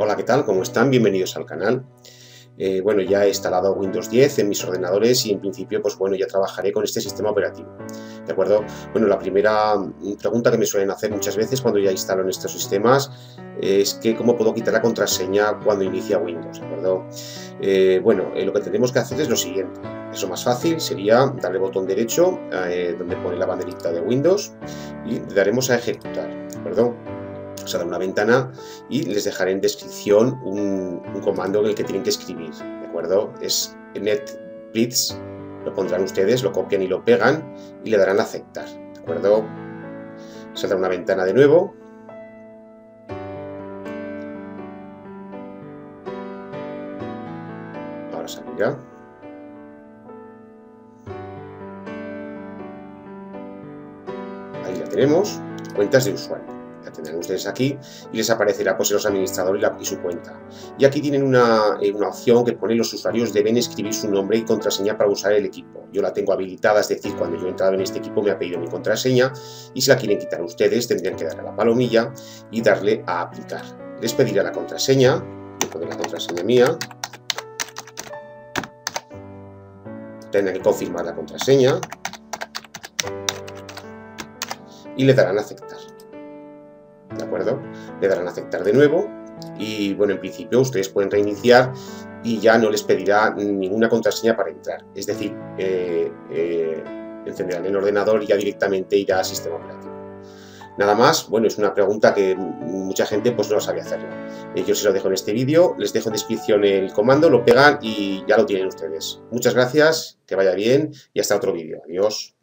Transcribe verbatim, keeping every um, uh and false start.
Hola, ¿qué tal? ¿Cómo están? Bienvenidos al canal. Eh, bueno, ya he instalado Windows diez en mis ordenadores y en principio, pues bueno, ya trabajaré con este sistema operativo, ¿de acuerdo? Bueno, la primera pregunta que me suelen hacer muchas veces cuando ya instalo en estos sistemas es que cómo puedo quitar la contraseña cuando inicia Windows, ¿de acuerdo? Eh, bueno, eh, lo que tenemos que hacer es lo siguiente. Eso más fácil sería darle botón derecho eh, donde pone la banderita de Windows y le daremos a ejecutar, ¿de acuerdo? Os daré una ventana y les dejaré en descripción un, un comando en el que tienen que escribir, ¿de acuerdo? Es netplwiz, lo pondrán ustedes, lo copian y lo pegan y le darán a aceptar, ¿de acuerdo? Os daré una ventana de nuevo. Ahora salirá. Ahí la tenemos, cuentas de usuario. La tendrán ustedes aquí y les aparecerá pues los administradores y, la, y su cuenta. Y aquí tienen una, eh, una opción que pone los usuarios deben escribir su nombre y contraseña para usar el equipo. Yo la tengo habilitada, es decir, cuando yo he entrado en este equipo me ha pedido mi contraseña y si la quieren quitar ustedes tendrían que darle a la palomilla y darle a aplicar. Les pedirá la contraseña, yo pongo la contraseña mía, tendrán que confirmar la contraseña y le darán a aceptar. ¿De acuerdo? Le darán a aceptar de nuevo y, bueno, en principio ustedes pueden reiniciar y ya no les pedirá ninguna contraseña para entrar. Es decir, eh, eh, encenderán el ordenador y ya directamente irá al sistema operativo. Nada más, bueno, es una pregunta que mucha gente pues no sabe hacerla. Eh, yo se lo dejo en este vídeo, les dejo en descripción el comando, lo pegan y ya lo tienen ustedes. Muchas gracias, que vaya bien y hasta otro vídeo. Adiós.